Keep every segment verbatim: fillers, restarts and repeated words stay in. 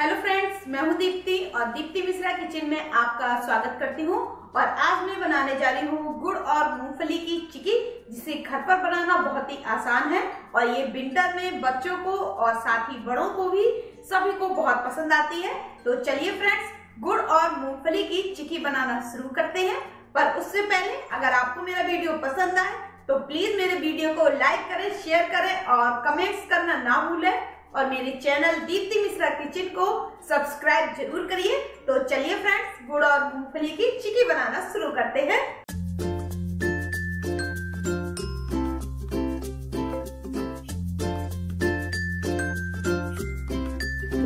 Hello friends, मैं हूं दीप्ति और दीप्ति मिश्रा किचन में आपका स्वागत करती हूं। और आज मैं बनाने जा रही हूं गुड़ और मूंगफली की चिक्की, जिसे घर पर बनाना बहुत ही आसान है और ये विंटर में बच्चों को और साथ ही बड़ों को भी सभी को बहुत पसंद आती है। तो चलिए फ्रेंड्स, गुड़ और मूंगफली की चिक्की बनाना शुरू करते हैं। पर उससे पहले अगर आपको मेरा वीडियो पसंद आए तो प्लीज मेरे वीडियो को लाइक करें, शेयर करें और कमेंट्स करना ना भूलें और मेरे चैनल दीप्ति मिश्रा किचन को सब्सक्राइब जरूर करिए। तो चलिए फ्रेंड्स, गुड़ और मूंगफली की चिक्की बनाना शुरू करते हैं।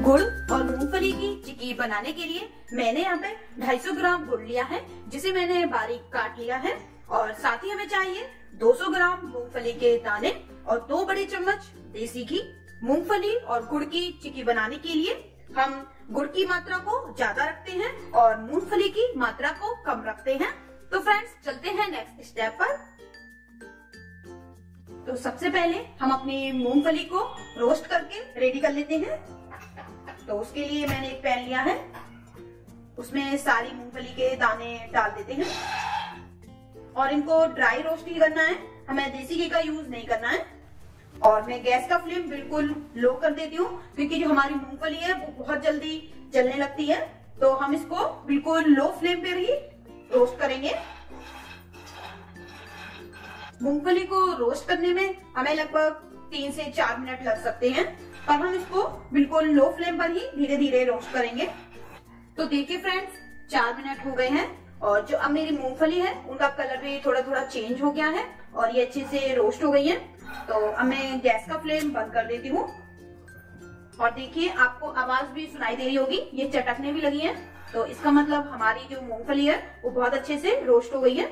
गुड़ और मूंगफली की चिक्की बनाने के लिए मैंने यहाँ पे दो सौ पचास ग्राम गुड़ लिया है, जिसे मैंने बारीक काट लिया है। और साथ ही हमें चाहिए दो सौ ग्राम मूंगफली के दाने और दो बड़े चम्मच देसी घी। मूंगफली और गुड़ की चिक्की बनाने के लिए हम गुड़ की मात्रा को ज्यादा रखते हैं और मूंगफली की मात्रा को कम रखते हैं। तो फ्रेंड्स, चलते हैं नेक्स्ट स्टेप पर। तो सबसे पहले हम अपनी मूंगफली को रोस्ट करके रेडी कर लेते हैं। तो उसके लिए मैंने एक पैन लिया है, उसमें सारी मूंगफली के दाने डाल देते हैं और इनको ड्राई रोस्ट ही करना है, हमें देसी घी का यूज नहीं करना है। और मैं गैस का फ्लेम बिल्कुल लो कर देती हूँ, क्योंकि जो हमारी मूंगफली है वो बहुत जल्दी जलने लगती है। तो हम इसको बिल्कुल लो फ्लेम पे ही रोस्ट करेंगे। मूंगफली को रोस्ट करने में हमें लगभग तीन से चार मिनट लग सकते हैं, पर हम इसको बिल्कुल लो फ्लेम पर ही धीरे धीरे रोस्ट करेंगे। तो देखिए फ्रेंड्स, चार मिनट हो गए हैं और जो अब मेरी मूंगफली है उनका कलर भी थोड़ा थोड़ा चेंज हो गया है और ये अच्छे से रोस्ट हो गई है। तो अब मैं गैस का फ्लेम बंद कर देती हूँ। और देखिए, आपको आवाज भी सुनाई दे रही होगी, ये चटकने भी लगी है। तो इसका मतलब हमारी जो मूंगफली है वो बहुत अच्छे से रोस्ट हो गई है।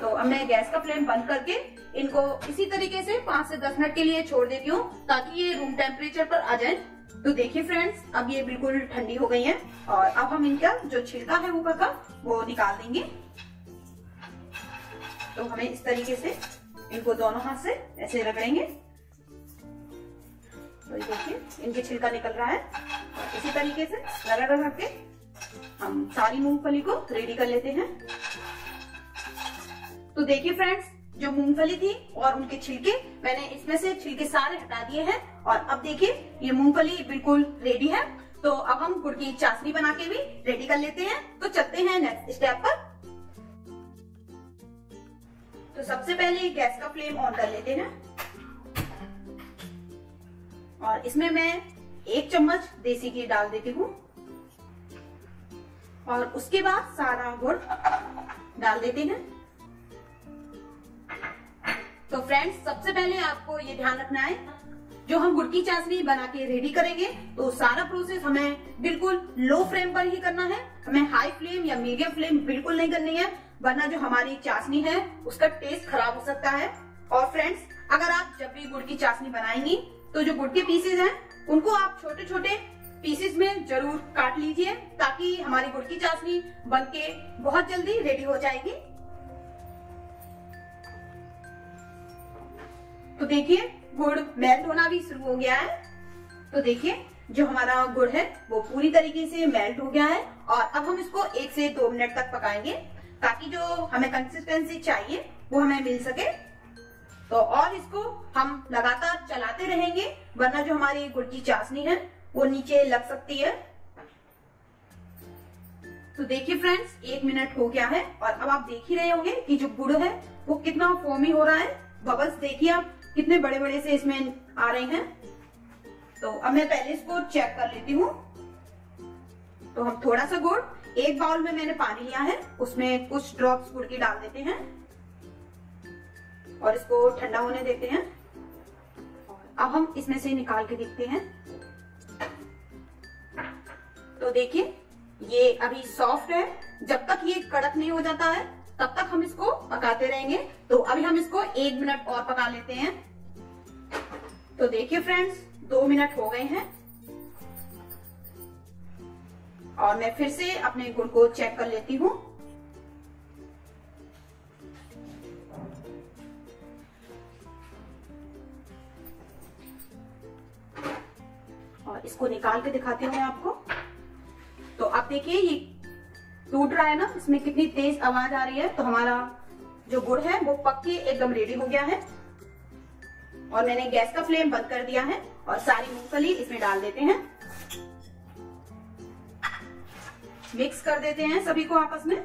तो अब मैं गैस का फ्लेम बंद करके इनको इसी तरीके से पांच से दस मिनट के लिए छोड़ देती हूँ, ताकि ये रूम टेम्परेचर पर आ जाए। तो देखिए फ्रेंड्स, अब ये बिल्कुल ठंडी हो गई है और अब हम इनका जो छिलका है ऊपर का वो निकाल देंगे। तो हमें इस तरीके से इनको दोनों हाथ से ऐसे रगड़ेंगे। तो ये देखिए, इनके छिलका निकल रहा है। और इसी तरीके से रगड़ रगड़ के हम सारी मूंगफली को रेडी कर लेते हैं। तो देखिए फ्रेंड्स, जो मूंगफली थी और उनके छिलके, मैंने इसमें से छिलके सारे हटा दिए हैं और अब देखिए ये मूंगफली बिल्कुल रेडी है। तो अब हम गुड़ की चाशनी बना के भी रेडी कर लेते हैं। तो चलते हैं नेक्स्ट स्टेप पर। तो सबसे पहले गैस का फ्लेम ऑन कर लेते हैं और इसमें मैं एक चम्मच देसी घी डाल देती हूँ और उसके बाद सारा गुड़ डाल देते हैं। तो फ्रेंड्स, सबसे पहले आपको ये ध्यान रखना है, जो हम गुड़ की चाशनी बना के रेडी करेंगे तो सारा प्रोसेस हमें बिल्कुल लो फ्लेम पर ही करना है। हमें हाई फ्लेम या मीडियम फ्लेम बिल्कुल नहीं करनी है, वरना जो हमारी चाशनी है उसका टेस्ट खराब हो सकता है। और फ्रेंड्स, अगर आप जब भी गुड़ की चाशनी बनाएंगी तो जो गुड़ के पीसेज हैं उनको आप छोटे छोटे पीसेस में जरूर काट लीजिए, ताकि हमारी गुड़ की चाशनी बन के बहुत जल्दी रेडी हो जाएगी। तो देखिए, गुड़ मेल्ट होना भी शुरू हो गया है। तो देखिए, जो हमारा गुड़ है वो पूरी तरीके से मेल्ट हो गया है और अब हम इसको एक से दो मिनट तक पकाएंगे, ताकि जो हमें कंसिस्टेंसी चाहिए वो हमें मिल सके। तो और इसको हम लगातार चलाते रहेंगे, वरना जो हमारी गुड़ की चाशनी है वो नीचे लग सकती है। तो देखिए फ्रेंड्स, एक मिनट हो गया है और अब आप देख ही रहे होंगे कि जो गुड़ है वो कितना फोमी हो रहा है। बबल्स देखिए आप कितने बड़े बड़े से इसमें आ रहे हैं। तो अब मैं पहले इसको चेक कर लेती हूँ। तो हम थोड़ा सा गुड़, एक बाउल में मैंने पानी लिया है, उसमें कुछ ड्रॉप्स गुड़ की डाल देते हैं और इसको ठंडा होने देते हैं। अब हम इसमें से निकाल के देखते हैं। तो देखिए, ये अभी सॉफ्ट है, जब तक ये कड़क नहीं हो जाता है तब तक हम इसको पकाते रहेंगे। तो अभी हम इसको एक मिनट और पका लेते हैं। तो देखिए फ्रेंड्स, दो मिनट हो गए हैं और मैं फिर से अपने गुड़ को चेक कर लेती हूँ। और इसको निकाल के दिखाती हूँ मैं आपको। तो आप देखिए ये टूट रहा है ना, इसमें कितनी तेज आवाज आ रही है। तो हमारा जो गुड़ है वो पक के एकदम रेडी हो गया है और मैंने गैस का फ्लेम बंद कर दिया है और सारी मूंगफली इसमें डाल देते हैं, मिक्स कर देते हैं सभी को आपस में।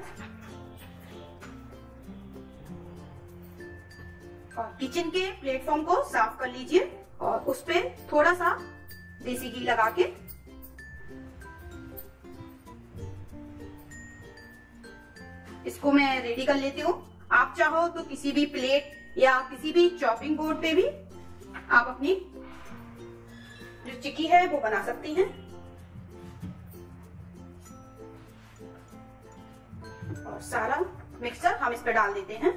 और किचन के प्लेटफॉर्म को साफ कर लीजिए और उस पे थोड़ा सा देसी घी लगा के इसको मैं रेडी कर लेती हूँ। आप चाहो तो किसी भी प्लेट या किसी भी चॉपिंग बोर्ड पे भी आप अपनी जो चिक्की है वो बना सकती हैं। और सारा मिक्सचर हम इस पे डाल देते हैं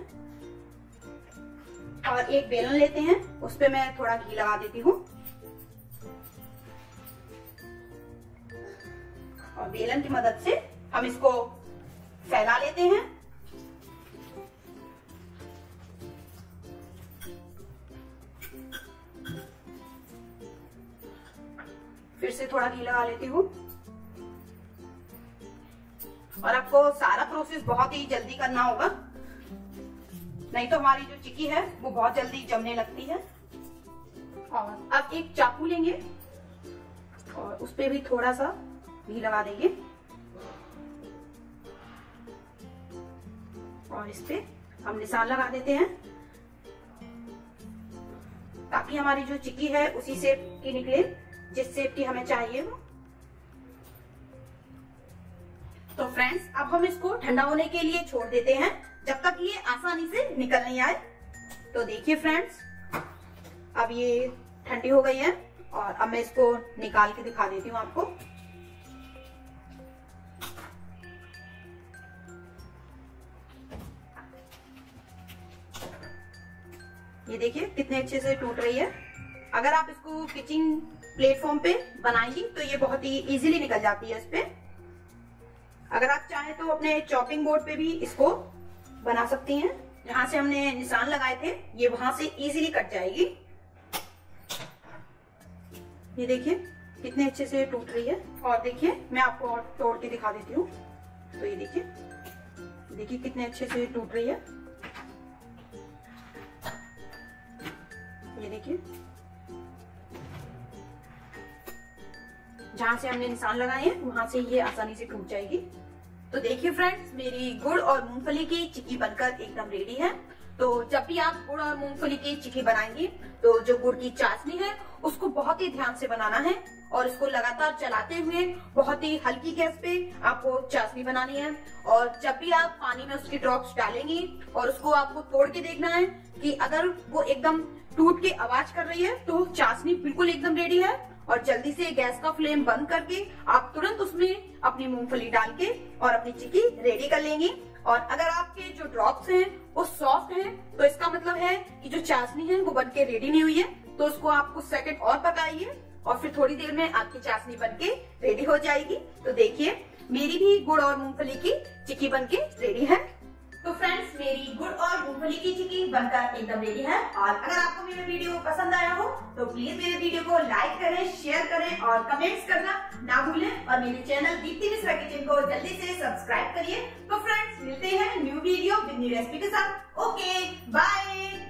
और एक बेलन लेते हैं, उस पे मैं थोड़ा घी लगा देती हूँ और बेलन की मदद से हम इसको फैला लेते हैं। फिर से थोड़ा घी लगा लेती हूँ। और आपको सारा प्रोसेस बहुत ही जल्दी करना होगा, नहीं तो हमारी जो चिक्की है वो बहुत जल्दी जमने लगती है। और अब एक चाकू लेंगे और उस पे भी थोड़ा सा घी लगा देंगे और इस पे हम निशान लगा देते हैं ताकि हमारी जो चिक्की है उसी शेप की निकले जिस शेप की हमें चाहिए हो। तो फ्रेंड्स अब हम इसको ठंडा होने के लिए छोड़ देते हैं जब तक ये आसानी से निकल नहीं आए। तो देखिए फ्रेंड्स अब ये ठंडी हो गई है और अब मैं इसको निकाल के दिखा देती हूँ आपको। ये देखिए कितने अच्छे से टूट रही है। अगर आप इसको किचन प्लेटफॉर्म पे बनाएंगी तो ये बहुत ही इजीली निकल जाती है। इस पे अगर आप चाहे तो अपने चॉपिंग बोर्ड पे भी इसको बना सकती हैं, जहां से हमने निशान लगाए थे ये वहां से इजीली कट जाएगी। ये देखिए कितने अच्छे से टूट रही है। और देखिए मैं आपको और तोड़ के दिखा देती हूँ। तो ये देखिए देखिए कितने अच्छे से टूट रही है। ये देखिए जहां से हमने निशान लगाए हैं वहां से ये आसानी से टूट जाएगी। तो देखिए फ्रेंड्स मेरी गुड़ और मूंगफली की चिक्की बनकर एकदम रेडी है। तो जब भी आप गुड़ और मूंगफली की चिक्की बनाएंगे तो जो गुड़ की चाशनी है उसको बहुत ही ध्यान से बनाना है और इसको लगातार चलाते हुए बहुत ही हल्की गैस पे आपको चाशनी बनानी है। और जब भी आप पानी में उसकी ड्रॉप्स डालेंगी और उसको आपको तोड़ के देखना है कि अगर वो एकदम टूट के आवाज कर रही है तो चाशनी बिल्कुल एकदम रेडी है। और जल्दी से गैस का फ्लेम बंद करके आप तुरंत उसमें अपनी मूंगफली डाल के और अपनी चिक्की रेडी कर लेंगी। और अगर आपके जो ड्रॉप्स हैं वो सॉफ्ट हैं तो इसका मतलब है कि जो चाशनी है वो बनके रेडी नहीं हुई है। तो उसको आप कुछ सेकंड और पकाइए और फिर थोड़ी देर में आपकी चाशनी बनके रेडी हो जाएगी। तो देखिए मेरी भी गुड़ और मूंगफली की चिक्की बनके रेडी है। तो फ्रेंड्स मेरी गुड़ और मूंगफली की चिक्की बनकर एकदम रेडी है। और अगर आपको मेरा वीडियो पसंद आया हो तो प्लीज मेरे वीडियो को लाइक करें, शेयर करें और कमेंट्स करना ना भूलें। और मेरे चैनल दीप्ति मिश्रा किचन को जल्दी से सब्सक्राइब करिए। तो फ्रेंड्स मिलते हैं new video with new recipe के साथ। Okay bye.